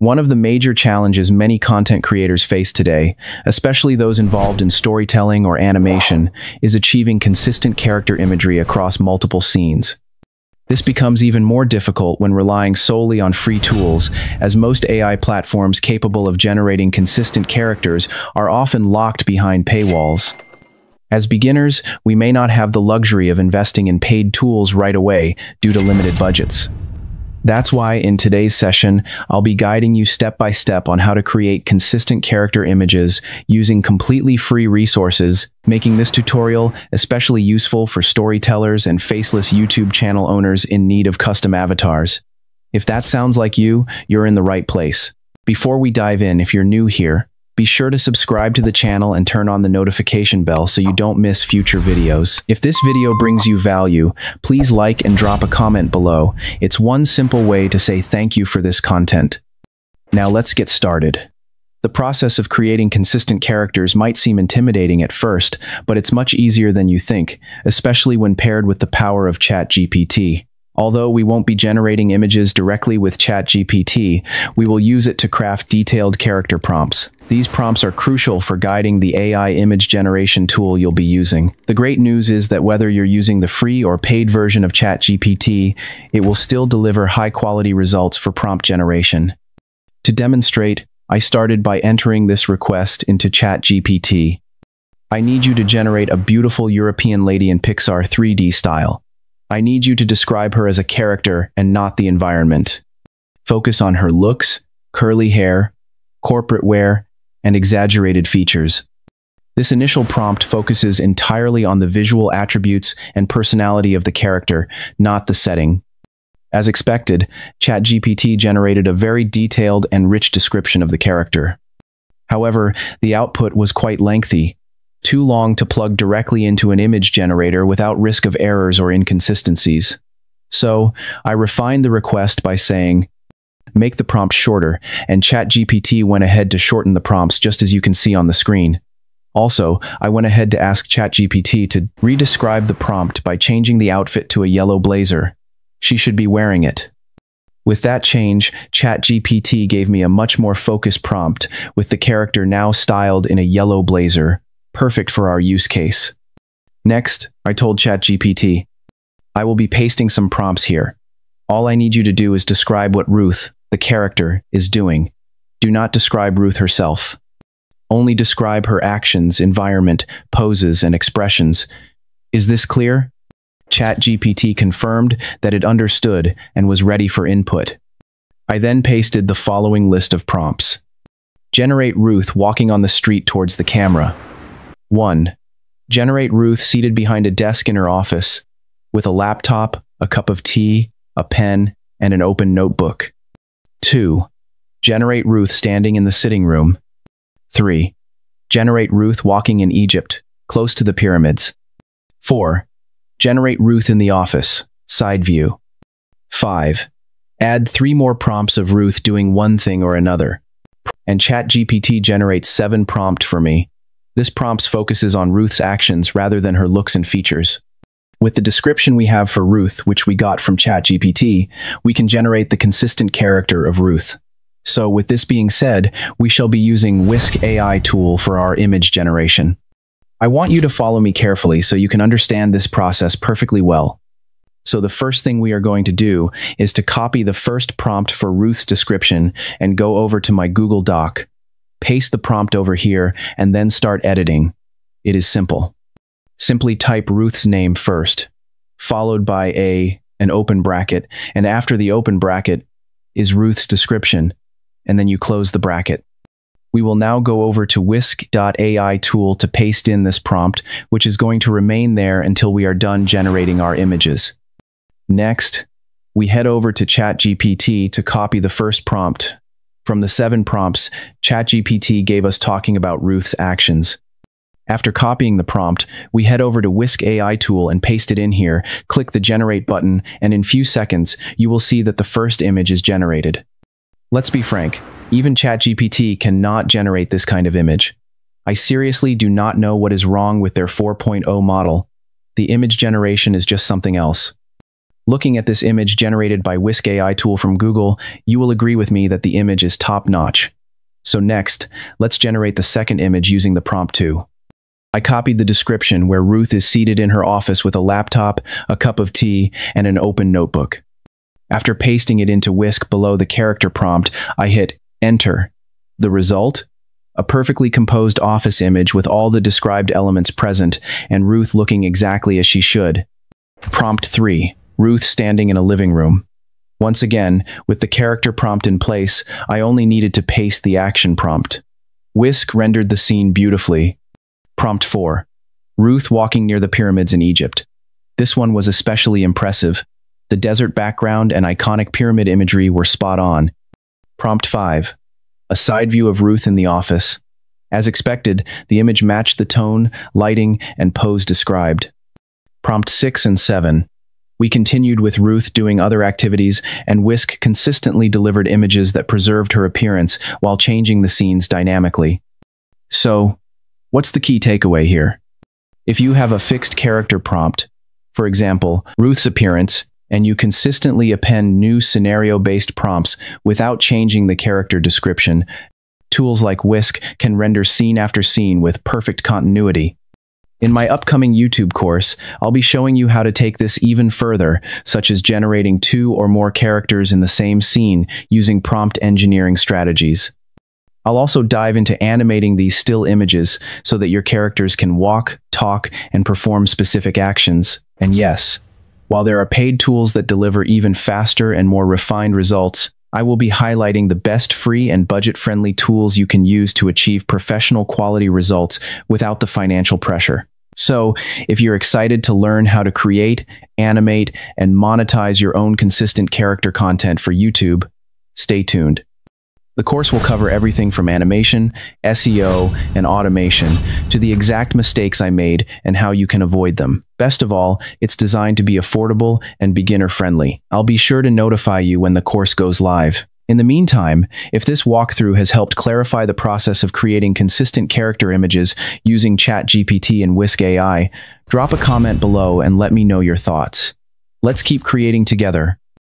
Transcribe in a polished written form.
One of the major challenges many content creators face today, especially those involved in storytelling or animation, is achieving consistent character imagery across multiple scenes. This becomes even more difficult when relying solely on free tools, as most AI platforms capable of generating consistent characters are often locked behind paywalls. As beginners, we may not have the luxury of investing in paid tools right away due to limited budgets. That's why in today's session, I'll be guiding you step by step on how to create consistent character images using completely free resources, making this tutorial especially useful for storytellers and faceless YouTube channel owners in need of custom avatars. If that sounds like you, you're in the right place. Before we dive in, if you're new here, be sure to subscribe to the channel and turn on the notification bell so you don't miss future videos. If this video brings you value, please like and drop a comment below. It's one simple way to say thank you for this content. Now let's get started. The process of creating consistent characters might seem intimidating at first, but it's much easier than you think, especially when paired with the power of ChatGPT. Although we won't be generating images directly with ChatGPT, we will use it to craft detailed character prompts. These prompts are crucial for guiding the AI image generation tool you'll be using. The great news is that whether you're using the free or paid version of ChatGPT, it will still deliver high-quality results for prompt generation. To demonstrate, I started by entering this request into ChatGPT. I need you to generate a beautiful European lady in Pixar 3D style. I need you to describe her as a character and not the environment. Focus on her looks, curly hair, corporate wear, and exaggerated features. This initial prompt focuses entirely on the visual attributes and personality of the character, not the setting. As expected, ChatGPT generated a very detailed and rich description of the character. However, the output was quite lengthy, too long to plug directly into an image generator without risk of errors or inconsistencies. So, I refined the request by saying, make the prompt shorter, and ChatGPT went ahead to shorten the prompts just as you can see on the screen. Also, I went ahead to ask ChatGPT to re-describe the prompt by changing the outfit to a yellow blazer. She should be wearing it. With that change, ChatGPT gave me a much more focused prompt, with the character now styled in a yellow blazer. Perfect for our use case. Next, I told ChatGPT, I will be pasting some prompts here. All I need you to do is describe what Ruth, the character, is doing. Do not describe Ruth herself. Only describe her actions, environment, poses, and expressions. Is this clear? ChatGPT confirmed that it understood and was ready for input. I then pasted the following list of prompts. Generate Ruth walking on the street towards the camera. 1. Generate Ruth seated behind a desk in her office, with a laptop, a cup of tea, a pen, and an open notebook. 2. Generate Ruth standing in the sitting room. 3. Generate Ruth walking in Egypt, close to the pyramids. 4. Generate Ruth in the office, side view. 5. Add 3 more prompts of Ruth doing one thing or another. And ChatGPT generates 7 prompts for me. This prompt focuses on Ruth's actions rather than her looks and features. With the description we have for Ruth, which we got from ChatGPT, we can generate the consistent character of Ruth. So with this being said, we shall be using Whisk AI tool for our image generation. I want you to follow me carefully so you can understand this process perfectly well. So the first thing we are going to do is to copy the first prompt for Ruth's description and go over to my Google Doc. Paste the prompt over here, and then start editing. It is simple. Simply type Ruth's name first, followed by an open bracket, and after the open bracket is Ruth's description, and then you close the bracket. We will now go over to Whisk.ai tool to paste in this prompt, which is going to remain there until we are done generating our images. Next, we head over to ChatGPT to copy the first prompt. From the 7 prompts, ChatGPT gave us talking about Ruth's actions. After copying the prompt, we head over to Whisk AI tool and paste it in here, click the Generate button, and in few seconds, you will see that the first image is generated. Let's be frank, even ChatGPT cannot generate this kind of image. I seriously do not know what is wrong with their 4.0 model. The image generation is just something else. Looking at this image generated by Whisk AI tool from Google, you will agree with me that the image is top-notch. So next, let's generate the second image using the prompt too. I copied the description where Ruth is seated in her office with a laptop, a cup of tea, and an open notebook. After pasting it into Whisk below the character prompt, I hit Enter. The result? A perfectly composed office image with all the described elements present and Ruth looking exactly as she should. Prompt 3. Ruth standing in a living room. Once again, with the character prompt in place, I only needed to paste the action prompt. Whisk rendered the scene beautifully. Prompt 4. Ruth walking near the pyramids in Egypt. This one was especially impressive. The desert background and iconic pyramid imagery were spot on. Prompt 5. A side view of Ruth in the office. As expected, the image matched the tone, lighting, and pose described. Prompt 6 and 7. We continued with Ruth doing other activities, and Whisk consistently delivered images that preserved her appearance while changing the scenes dynamically. So, what's the key takeaway here? If you have a fixed character prompt, for example, Ruth's appearance, and you consistently append new scenario-based prompts without changing the character description, tools like Whisk can render scene after scene with perfect continuity. In my upcoming YouTube course, I'll be showing you how to take this even further, such as generating 2 or more characters in the same scene using prompt engineering strategies. I'll also dive into animating these still images so that your characters can walk, talk, and perform specific actions. And yes, while there are paid tools that deliver even faster and more refined results, I will be highlighting the best free and budget-friendly tools you can use to achieve professional quality results without the financial pressure. So, if you're excited to learn how to create, animate, and monetize your own consistent character content for YouTube, stay tuned. The course will cover everything from animation, SEO, and automation to the exact mistakes I made and how you can avoid them. Best of all, it's designed to be affordable and beginner-friendly. I'll be sure to notify you when the course goes live. In the meantime, if this walkthrough has helped clarify the process of creating consistent character images using ChatGPT and Whisk AI, drop a comment below and let me know your thoughts. Let's keep creating together.